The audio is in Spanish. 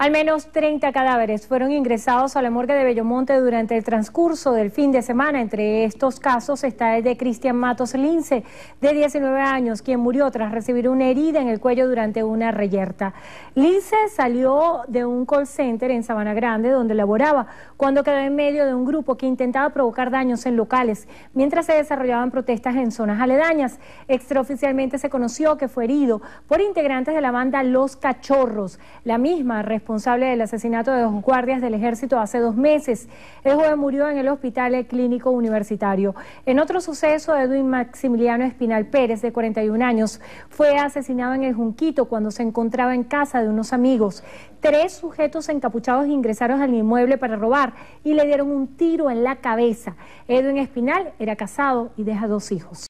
Al menos 30 cadáveres fueron ingresados a la morgue de Bello Monte durante el transcurso del fin de semana. Entre estos casos está el de Christian Matos Lince, de 19 años, quien murió tras recibir una herida en el cuello durante una reyerta. Lince salió de un call center en Sabana Grande, donde laboraba, cuando quedó en medio de un grupo que intentaba provocar daños en locales, mientras se desarrollaban protestas en zonas aledañas. Extraoficialmente se conoció que fue herido por integrantes de la banda Los Cachorros, la misma responsable del asesinato de 2 guardias del ejército hace 2 meses. El joven murió en el Hospital Clínico Universitario. En otro suceso, Edwin Maximiliano Espinal Pérez, de 41 años, fue asesinado en el Junquito cuando se encontraba en casa de unos amigos. 3 sujetos encapuchados ingresaron al inmueble para robar y le dieron un tiro en la cabeza. Edwin Espinal era casado y deja 2 hijos.